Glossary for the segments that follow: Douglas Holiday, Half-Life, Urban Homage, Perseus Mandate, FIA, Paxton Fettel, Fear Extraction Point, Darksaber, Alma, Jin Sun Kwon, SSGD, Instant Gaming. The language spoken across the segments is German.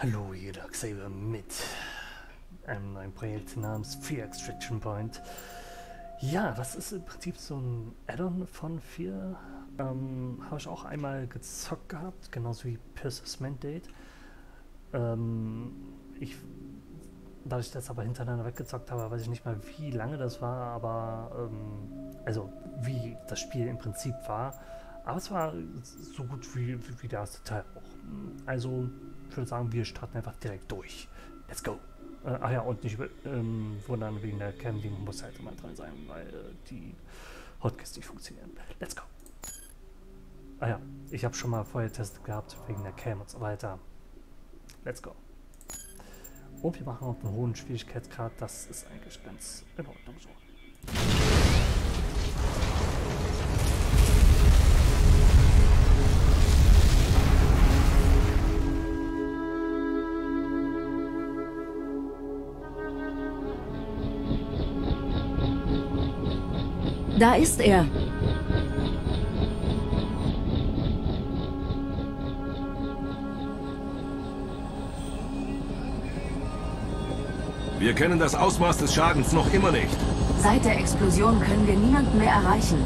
Hallo, hier Darksaber mit einem neuen Projekt namens Fear Extraction Point. Ja, das ist im Prinzip so ein Add-on von Fear. Habe ich auch einmal gezockt gehabt, genauso wie Perseus Mandate. Dadurch, dass ich das aber hintereinander weggezockt habe, weiß ich nicht mal, wie lange das war, aber also wie das Spiel im Prinzip war. Aber es war so gut wie der erste Teil auch. Also ich würde sagen, wir starten einfach direkt durch. Let's go! Ach ja, und nicht wundern wegen der Cam, die muss halt immer dran sein, weil die Hotkeys nicht funktionieren. Let's go! Ah ja, ich habe schon mal vorher getestet gehabt, wegen der Cam und so weiter. Let's go! Und wir machen auf einen hohen Schwierigkeitsgrad, das ist eigentlich ganz in Ordnung so. Da ist er. Wir kennen das Ausmaß des Schadens noch immer nicht. Seit der Explosion können wir niemanden mehr erreichen.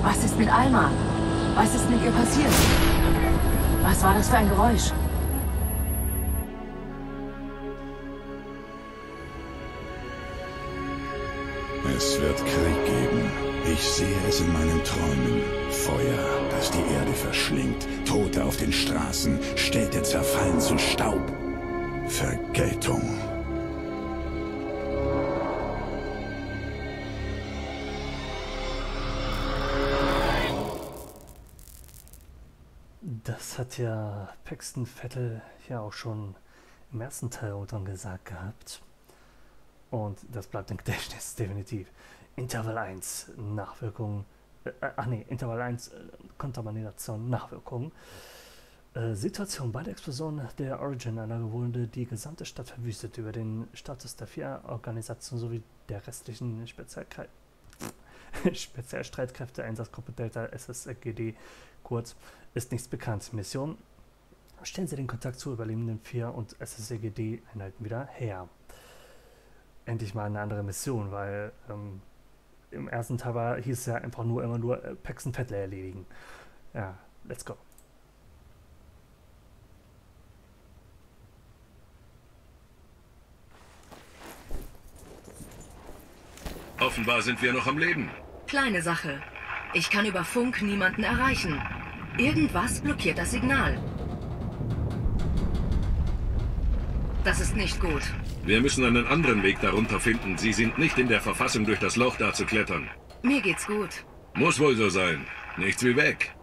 Was ist mit Alma? Was ist mit ihr passiert? Was war das für ein Geräusch? Es wird Krieg geben. Ich sehe es in meinen Träumen. Feuer, das die Erde verschlingt. Tote auf den Straßen. Städte zerfallen zu Staub. Vergeltung. Das hat ja Paxton Fettel ja auch schon im ersten Teil gesagt gehabt. Und das bleibt im Gedächtnis, definitiv. Intervall 1, Nachwirkung. Intervall 1, Kontamination, Nachwirkung. Situation: Bei der Explosion der Origin-Anlage wurde die gesamte Stadt verwüstet. Über den Status der FIA-Organisation sowie der restlichen Spezialstreitkräfte, Einsatzgruppe Delta SSGD, kurz, ist nichts bekannt. Mission: Stellen Sie den Kontakt zu überlebenden FIA und SSGD-Einheiten wieder her. Endlich mal eine andere Mission, weil im ersten Teil hieß es ja einfach nur Paxton Fettel erledigen. Ja, let's go. Offenbar sind wir noch am Leben. Kleine Sache. Ich kann über Funk niemanden erreichen. Irgendwas blockiert das Signal. Das ist nicht gut. Wir müssen einen anderen Weg darunter finden. Sie sind nicht in der Verfassung, durch das Loch da zu klettern. Mir geht's gut. Muss wohl so sein. Nichts wie weg.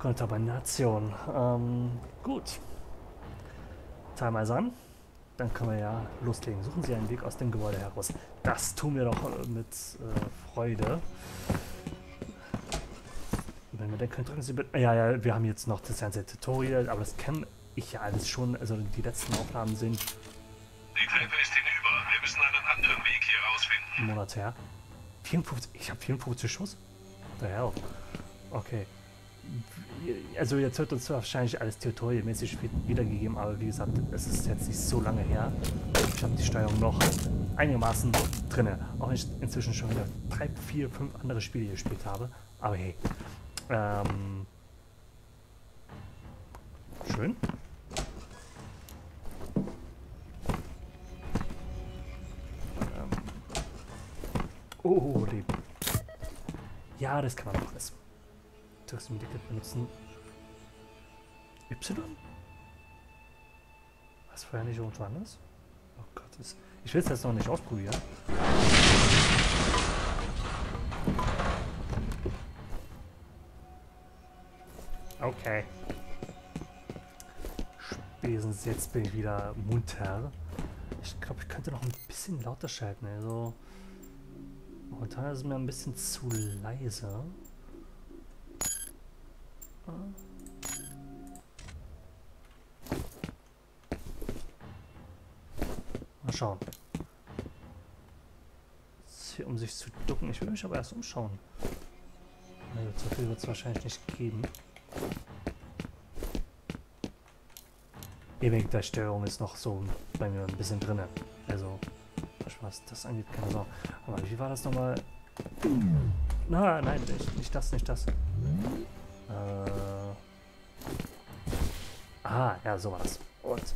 Kontamination. Gut. Timer ist an. Dann können wir ja loslegen. Suchen Sie einen Weg aus dem Gebäude heraus. Das tun wir doch mit Freude. Wenn wir denken, drücken Sie bitte... Ja, wir haben jetzt noch das ganze Tutorial, aber das kennen ich ja alles schon, also die letzten Aufnahmen sind. Die Treppe ist hinüber, wir müssen einen anderen Weg hier rausfinden. Monat her. 54, ich habe 54 Schuss? The hell. Okay. Also jetzt wird uns wahrscheinlich alles tutorialmäßig wiedergegeben, aber wie gesagt, es ist jetzt nicht so lange her. Ich habe die Steuerung noch einigermaßen drinne. Auch wenn ich inzwischen schon wieder 3, 4, 5 andere Spiele gespielt habe. Aber hey. Schön. Oh, Leben. Ja, das kann man auch lassen. Toximedikat benutzen. Y? Was vorher nicht irgendwo anders? Oh Gott, ich will es jetzt noch nicht ausprobieren. Okay. Spätestens jetzt bin ich wieder munter. Ich glaube, ich könnte noch ein bisschen lauter schalten. Also momentan ist es mir ein bisschen zu leise. Mal schauen. Ist hier, um sich zu ducken. Ich will mich aber erst umschauen. Also, so viel wird es wahrscheinlich nicht geben. Mimikdarstellung ist noch so bei mir ein bisschen drin. Also, was das angeht, keine Sorge. Aber wie war das nochmal? Na, nein, nicht das. Ah, ja, so war das. Und?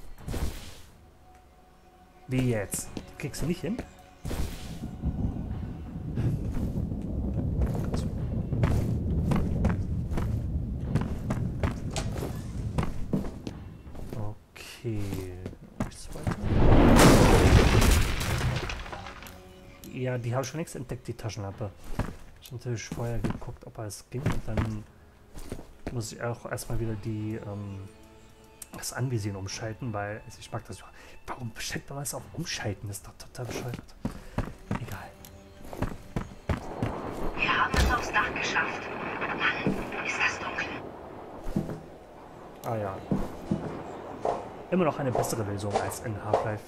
Wie jetzt? Die kriegst du nicht hin? Okay. Ja, die haben schon nichts entdeckt, die Taschenlampe. Ich habe natürlich vorher geguckt, ob es ging. Und dann muss ich auch erstmal wieder die, das Anvisieren umschalten, weil also ich mag das. Warum bestellt man das auf Umschalten? Das ist doch total bescheuert. Egal. Wir haben es aufs Dach geschafft. Mann, ist das dunkel. Ah ja. Immer noch eine bessere Lösung als in Half-Life.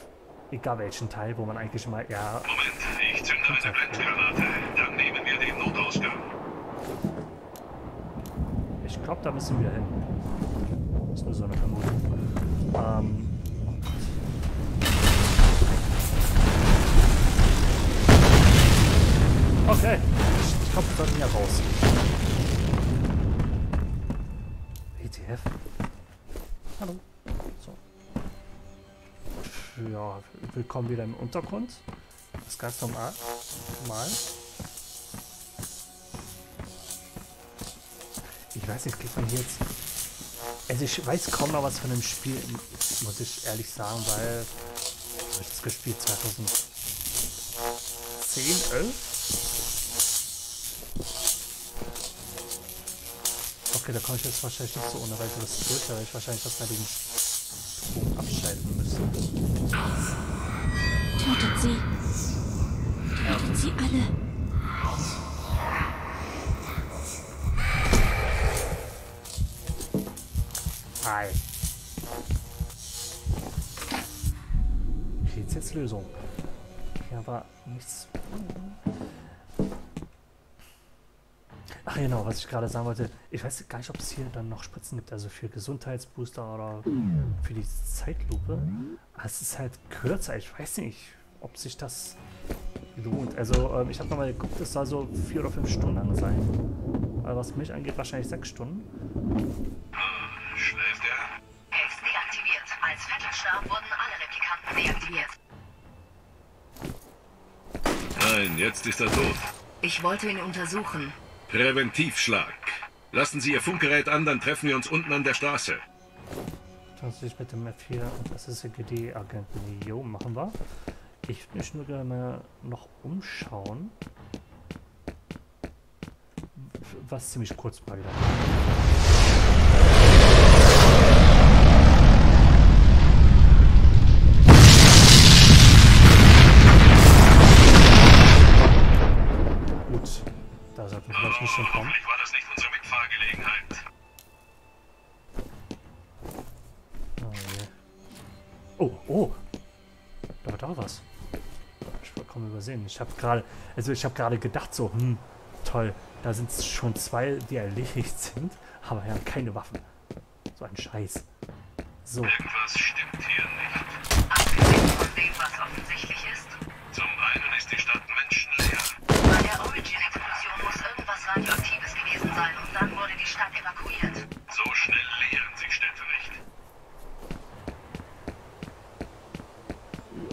Egal welchen Teil, wo man eigentlich mal ja. Moment, ich zünde eine Bremsgranate. Dann nehmen wir den Notausgang. Ich glaube, da müssen wir hin. Das ist nur so eine Vermutung. Oh Gott. Okay. Ich glaube, wir sollten hier raus. ETF? Hallo. So. Ja, willkommen wieder im Untergrund. Das ist ganz normal. Ich weiß nicht, kriegt man hier jetzt... Also ich weiß kaum noch was von dem Spiel, muss ich ehrlich sagen, weil ich habe das gespielt 2010, 11? Okay, da komme ich jetzt wahrscheinlich nicht so ohne weiteres durch, weil ich wahrscheinlich das bei dem Strom abschalten müsste. Tötet sie! Tötet sie alle! Hier ist jetzt Lösung. Hier war nichts. Ach genau, was ich gerade sagen wollte. Ich weiß gar nicht, ob es hier dann noch Spritzen gibt. Also für Gesundheitsbooster oder für die Zeitlupe. Aber es ist halt kürzer. Ich weiß nicht, ob sich das lohnt. Also ich habe nochmal geguckt, es soll so 4 oder 5 Stunden lang sein. Aber was mich angeht, wahrscheinlich 6 Stunden. Schläft er? Hex deaktiviert. Als Vettelstab wurden alle Replikanten deaktiviert. Nein, jetzt ist er tot. Ich wollte ihn untersuchen. Präventivschlag. Lassen Sie Ihr Funkgerät an, dann treffen wir uns unten an der Straße. Kannst du dich mit dem F4 und SSGD-Agenten Jo machen wir? Ich möchte nur gerne noch umschauen. Was ziemlich kurz mal wieder. Da sollten wir vielleicht nicht hinkommen. Hoffentlich war das nicht unsere Mitfahrgelegenheit. Oh, yeah. Oh! Da war doch was. Ich wollte kaum übersehen. Ich habe gerade gedacht so, toll, da sind schon 2, die erledigt sind, aber ja, keine Waffen. So ein Scheiß. So. Irgendwas stimmt hier nicht. Abgesehen von dem, was offensichtlich ist. Zum einen ist die Stadt menschenleer. Bei der Origin-Explosion muss irgendwas Radioaktives gewesen sein und dann wurde die Stadt evakuiert. So schnell leeren sich Städte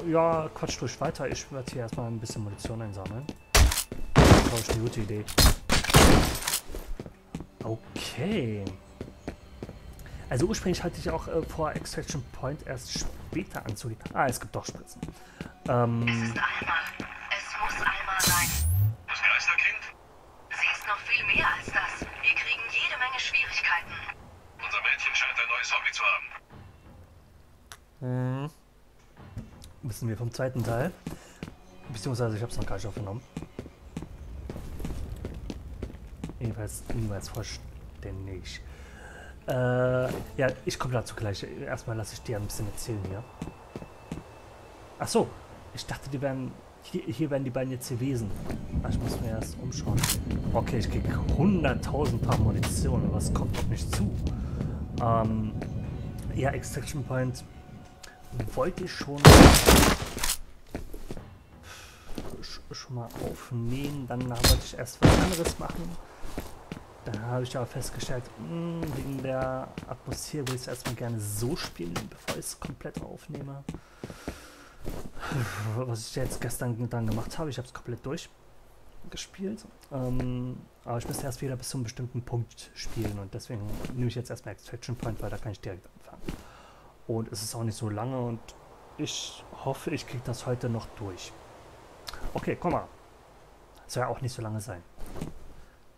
nicht. Ja, quatsch durch weiter. Ich werde hier erstmal ein bisschen Munition einsammeln. Das war eine gute Idee. Okay. Also ursprünglich hatte ich auch vor, Extraction Point erst später anzugehen. Ah, es gibt doch Spritzen. Es ist Alma. Es muss Alma sein. Das Geisterkind? Sie ist noch viel mehr als das. Wir kriegen jede Menge Schwierigkeiten. Unser Mädchen scheint ein neues Hobby zu haben. Wissen wir vom zweiten Teil. Beziehungsweise ich habe es noch gar nicht aufgenommen. Jedenfalls niemals vollständig. Ja, ich komme dazu gleich. Erstmal lasse ich dir ein bisschen erzählen hier. Ach so, ich dachte, die wären hier wären die beiden jetzt gewesen. Ach, ich muss mir erst umschauen. Okay, ich kriege 100.000 Paar Munition, aber es kommt auf mich zu. Ja, Extraction Point wollte ich schon mal aufnehmen, dann wollte ich erst was anderes machen. Da habe ich aber festgestellt, wegen der Atmosphäre will ich es erstmal gerne so spielen, bevor ich es komplett aufnehme. Was ich jetzt gestern dann gemacht habe, ich habe es komplett durchgespielt. Aber ich müsste erst wieder bis zu einem bestimmten Punkt spielen und deswegen nehme ich jetzt erstmal Extraction Point, weil da kann ich direkt anfangen. Und es ist auch nicht so lange und ich hoffe, ich kriege das heute noch durch. Okay, komm mal. Das soll ja auch nicht so lange sein.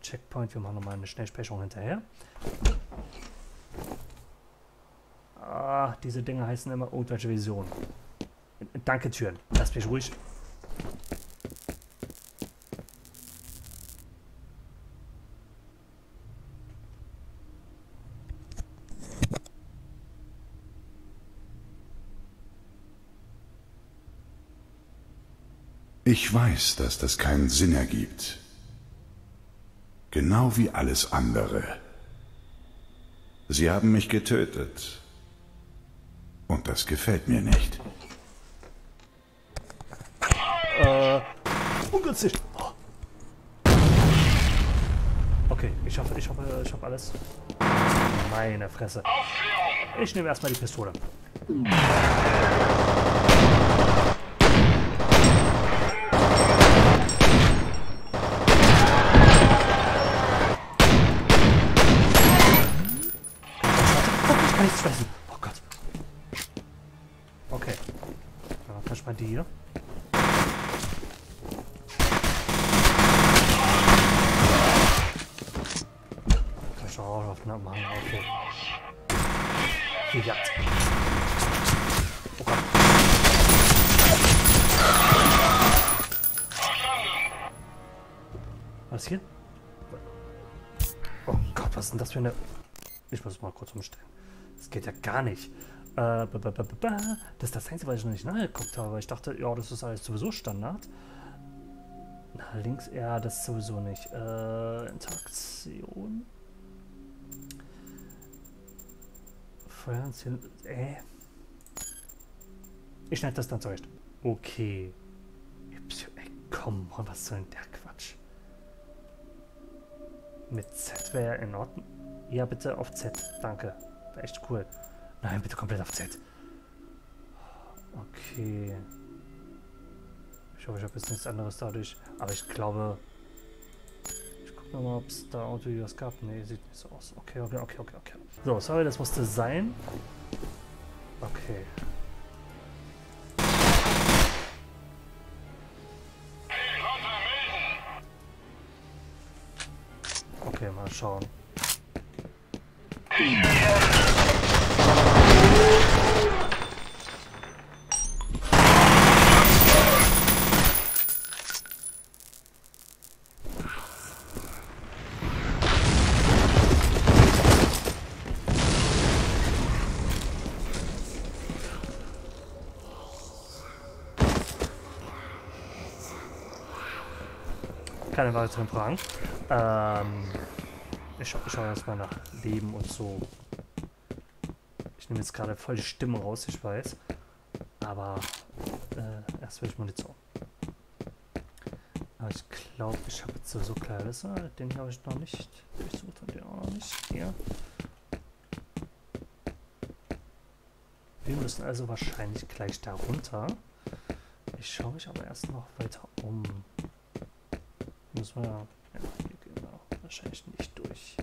Checkpoint, wir machen nochmal eine Schnellspeicherung hinterher. Ah, diese Dinge heißen immer irgendwelche Visionen. Danke, Türen. Lass mich ruhig. Ich weiß, dass das keinen Sinn ergibt. Genau wie alles andere. Sie haben mich getötet. Und das gefällt mir nicht. Ungünstig. Oh. Okay, ich hab alles. Meine Fresse. Ich nehme erstmal die Pistole. Oh Gott. Okay. Dann mach ich mal die hier. Kann ich auch auf den machen. Okay. Ja. Oh Gott. Was hier? Oh Gott, was ist denn das für eine... Ich muss mal kurz umstellen. Das geht ja gar nicht. Das ist das Einzige, was ich noch nicht nachgeguckt habe. Ich dachte, ja, das ist alles sowieso Standard. Na, links, ja, das ist sowieso nicht. Interaktion. Ich schneide das dann zurecht. Okay. Ey, komm, was soll denn der Quatsch? Mit Z wäre in Ordnung. Ja, bitte auf Z. Danke. Echt cool. Nein, bitte komplett auf Z. Okay. Ich hoffe, ich habe jetzt nichts anderes dadurch. Aber ich glaube... Ich gucke nochmal, ob es da Autovideos gab. Ne, sieht nicht so aus. Okay, okay, okay, okay, okay. So, sorry, das musste sein. Okay. Okay, mal schauen. Keine weiteren Fragen. Ich schaue erstmal nach Leben und so. Ich nehme jetzt gerade voll die Stimme raus, ich weiß. Aber erst will ich mal nicht so. Aber ich glaube, ich habe jetzt so Kleines. Den habe ich noch nicht durchsucht und den auch noch nicht. Ja. Wir müssen also wahrscheinlich gleich da runter. Ich schaue mich aber erst noch weiter um. Müssen wir ja. Wahrscheinlich nicht durch.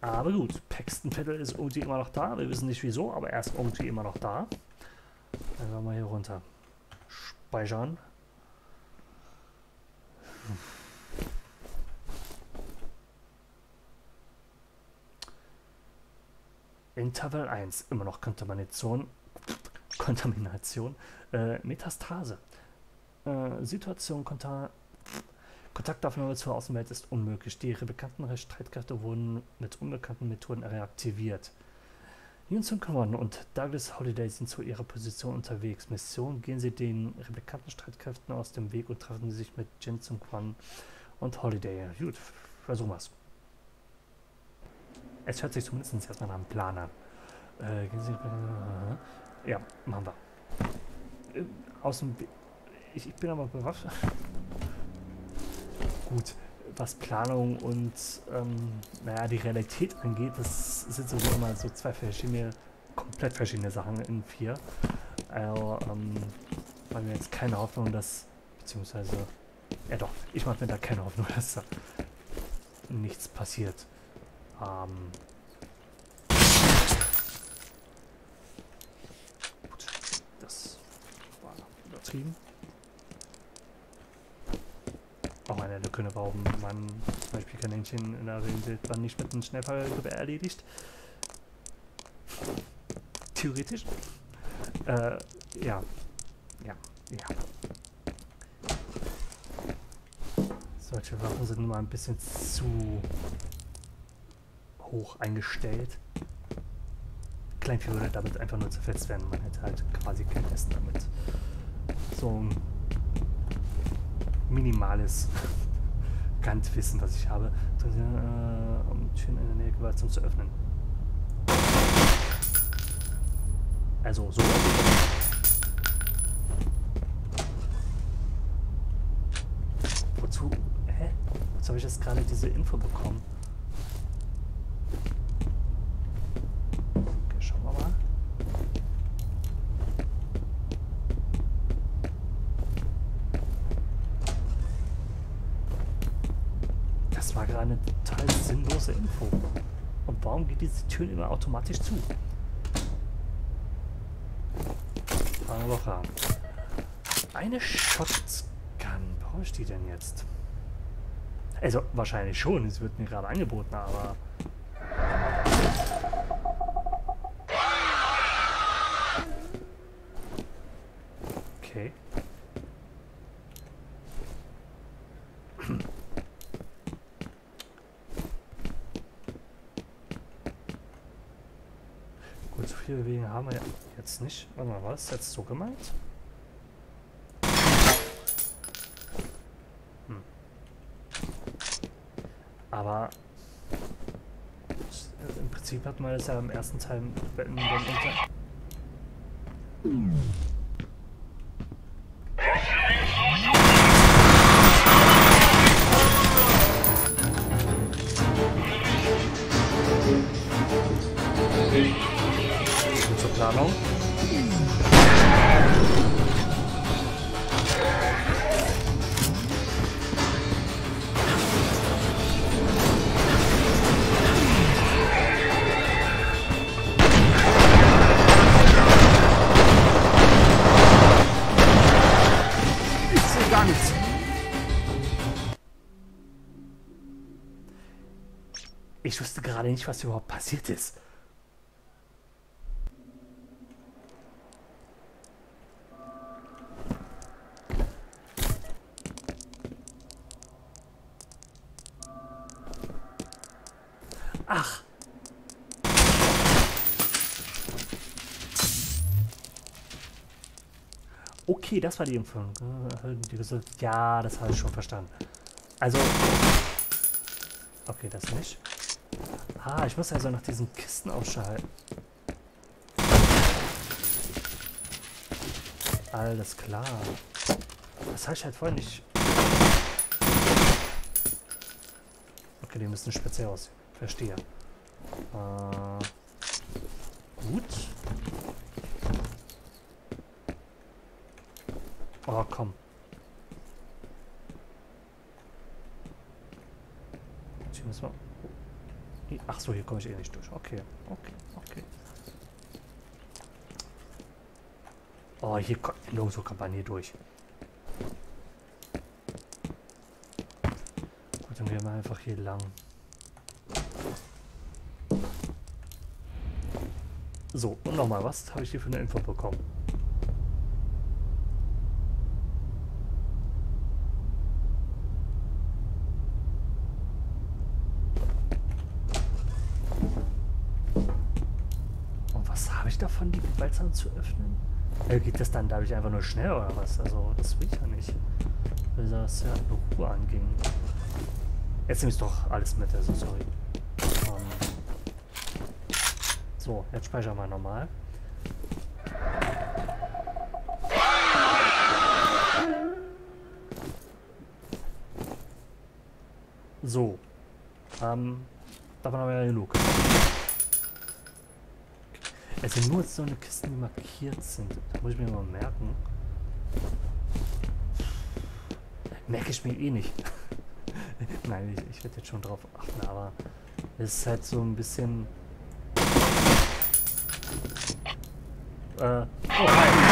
Aber gut, Paxton Fettel ist irgendwie immer noch da. Wir wissen nicht wieso, aber er ist irgendwie immer noch da. Dann gehen wir hier runter. Speichern. Intervall 1. Immer noch Kontamination. Metastase. Situation, Kontaktaufnahme zur Außenwelt ist unmöglich. Die bekannten Streitkräfte wurden mit unbekannten Methoden reaktiviert. Jin Sun Kwon und Douglas Holiday sind zu ihrer Position unterwegs. Mission: Gehen Sie den replikantenen Streitkräften aus dem Weg und treffen Sie sich mit Jin Sun Kwon und Holiday. Gut, Versuchen wir es. Es hört sich zumindest erstmal nach einem Plan an. Ja, machen wir. Aus dem Weg. Ich bin aber bewaffnet. Gut, was Planung und naja, die Realität angeht, das sind sowieso immer so zwei verschiedene, komplett verschiedene Sachen in 4. Also, weil mir jetzt keine Hoffnung, dass, beziehungsweise, ja doch, ich mache mir da keine Hoffnung, dass da nichts passiert. Gut, das war übertrieben. Auch eine Lücke, warum man zum Beispiel Kaninchen in der Wildbahn nicht mit einem Schnellfallgewehr erledigt. Theoretisch. Ja. Solche Waffen sind nun mal ein bisschen zu hoch eingestellt. Kleinvieh würde damit einfach nur zerfetzt werden. Man hätte halt quasi kein Essen damit. So ein minimales Kantwissen, was ich habe, um Türen in der Nähe gewaltsam zu öffnen. Also so. Wozu? Hä? Wozu habe ich jetzt gerade diese Info bekommen? Okay, schauen wir mal. Das war gerade eine total sinnlose Info. Und warum geht diese Tür immer automatisch zu? Eine Shotgun, brauche ich die denn jetzt? Also wahrscheinlich schon, es wird mir gerade angeboten, aber... Okay. Gut, so viele Bewegungen haben wir ja... Jetzt nicht. Warte mal, war das jetzt so gemeint? Hm. Aber im Prinzip hat man das ja im ersten Teil in dem Planung. Ich sehe gar nichts. Ich wusste gerade nicht, was überhaupt passiert ist. Ach. Okay, das war die Info. Ja, das habe ich schon verstanden. Also... Okay, das nicht. Ah, ich muss also nach diesen Kisten ausschalten. Alles klar. Das habe ich halt vorhin nicht... Okay, die müssen speziell aussehen. Verstehe. Gut. Oh, komm. Hier müssen wir... Ach so, hier komme ich eh nicht durch. Okay, okay, okay. Oh, hier kommt nur so Kampagne durch. Gut, dann gehen wir einfach hier lang. So, und nochmal, was habe ich hier für eine Info bekommen? Und was habe ich davon, die Gewaltsam zu öffnen? Geht das dann dadurch einfach nur schnell oder was? Also, das will ich ja nicht. Weil das ja in Ruhe anging. Jetzt nehme ich doch alles mit, also sorry. So, jetzt speichern wir normal. So. Davon haben wir ja genug. Es sind nur so eine Kisten, die markiert sind. Das muss ich mir mal merken. Merke ich mir eh nicht. Nein, ich werde jetzt schon drauf achten, aber es ist halt so ein bisschen... oh nein!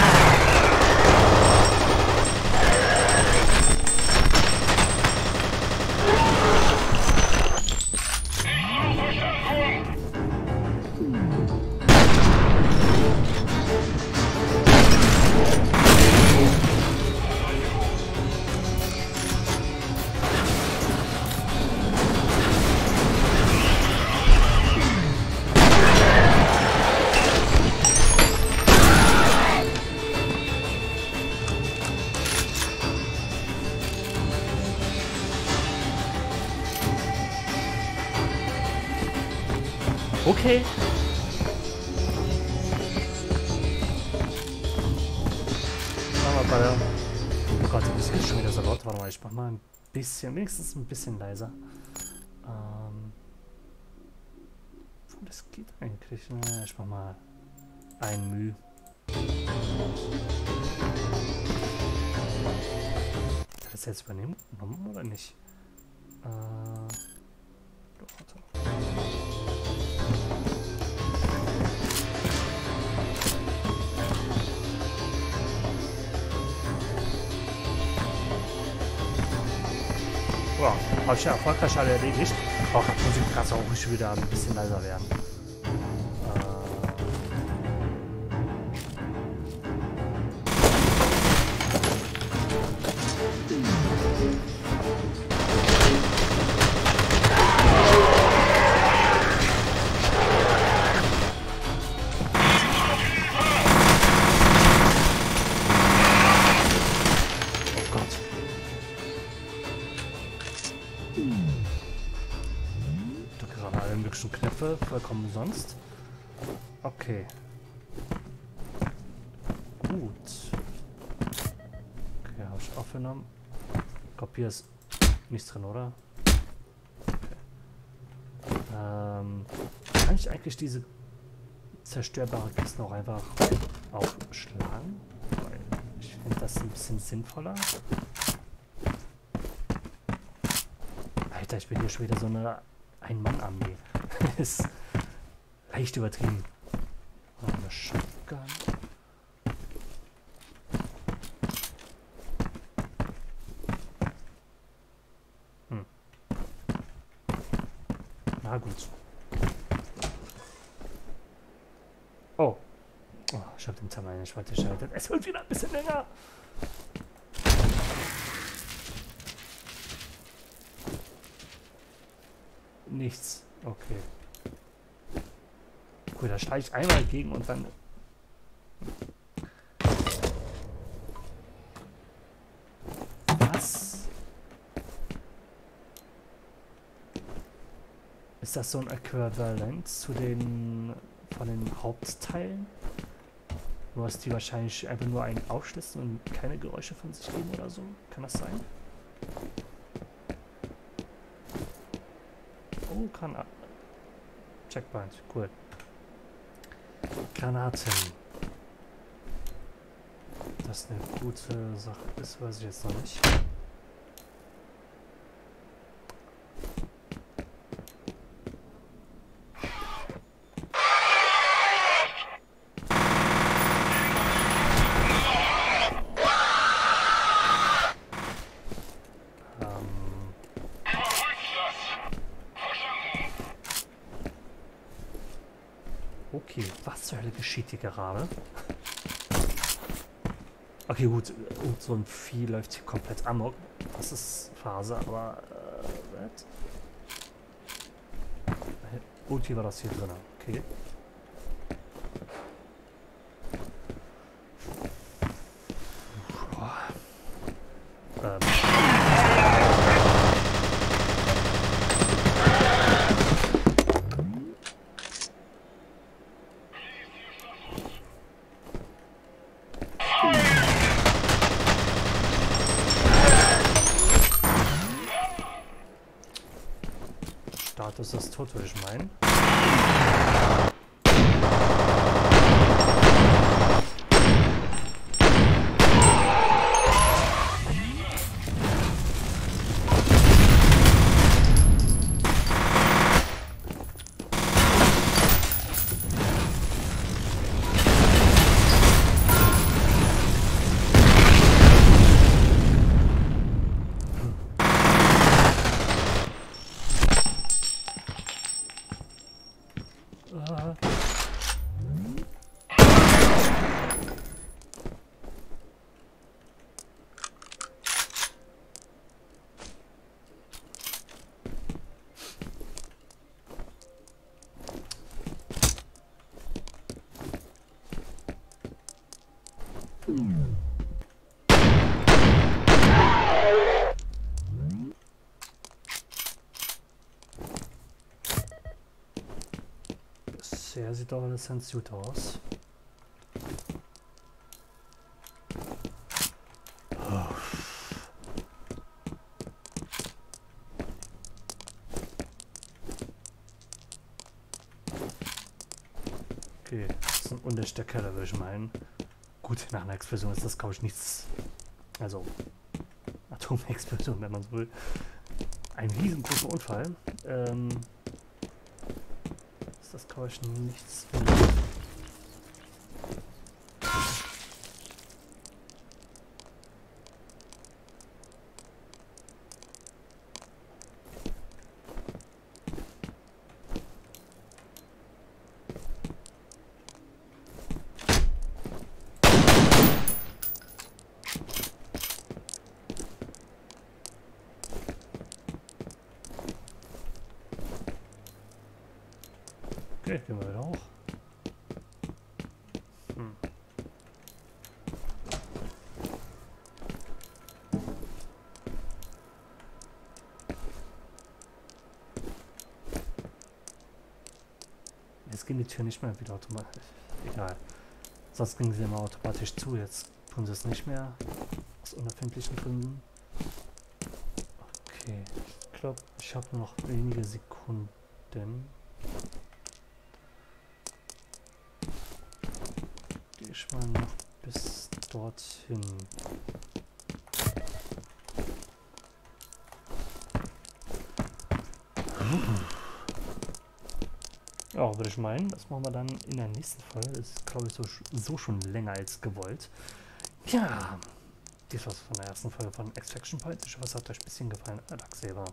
Okay. Warte mal, Alter. Oh Gott, das ist schon wieder so laut. Warte mal, ich mach mal ein bisschen, wenigstens ein bisschen leiser. Das geht eigentlich. Ne? Ich mach mal ein Mühe. Hat er das jetzt übernehmen genommen oder nicht? Ja, habe ich ja erfolgreich alle erledigt. Auch Musik kann es auch ruhig wieder ein bisschen leiser werden. Vollkommen sonst. Okay. Gut. Okay, habe ich aufgenommen. Ich glaube, hier ist nichts drin, oder? Okay. Kann ich eigentlich diese zerstörbare Kiste auch einfach aufschlagen? Weil ich finde das ein bisschen sinnvoller. Alter, ich bin hier schon wieder so eine Ein-Mann-Armee. Ist leicht übertrieben. Oh, eine Shotgun. Na gut. Oh, ich habe den Timer in der Schwarte geschaltet. Es wird wieder ein bisschen länger. Nichts. Okay. Cool, da steige ich einmal gegen und dann... Was? Ist das so ein Äquivalent zu den... von den Hauptteilen? Nur, dass die wahrscheinlich einfach nur einen aufschließen und keine Geräusche von sich geben oder so? Kann das sein? Oh, Granat. Checkpoint, cool. Granaten. Ob das eine gute Sache ist, weiß ich jetzt noch nicht. Okay, was zur Hölle geschieht hier gerade? Okay, gut, und so ein Vieh läuft hier komplett amok. Das ist Phase, aber... irgendwie war das hier drin, okay. Status ist tot, würde ich meinen. Bisher sieht doch alles ganz gut aus. Okay, das ist ein unterster Keller, würde ich meinen. Gut, nach einer Explosion ist das, glaube ich, nichts. Also, Atomexplosion, wenn man so will. Ein riesengroßer Unfall. Ist das, glaube ich, nichts. Okay, gehen wir wieder hoch. Jetzt gehen die Türen nicht mehr wieder automatisch. Egal. Sonst gingen sie immer automatisch zu. Jetzt tun sie es nicht mehr. Aus unerfindlichen Gründen. Okay. Ich glaube, ich habe nur noch wenige Sekunden. Ich mal noch bis dorthin. Ja, würde ich meinen, das machen wir dann in der nächsten Folge. Das ist, glaube ich, so schon länger als gewollt. Ja, dies war's von der ersten Folge von Extraction Point. Ich hoffe, es hat euch ein bisschen gefallen. Darksaber.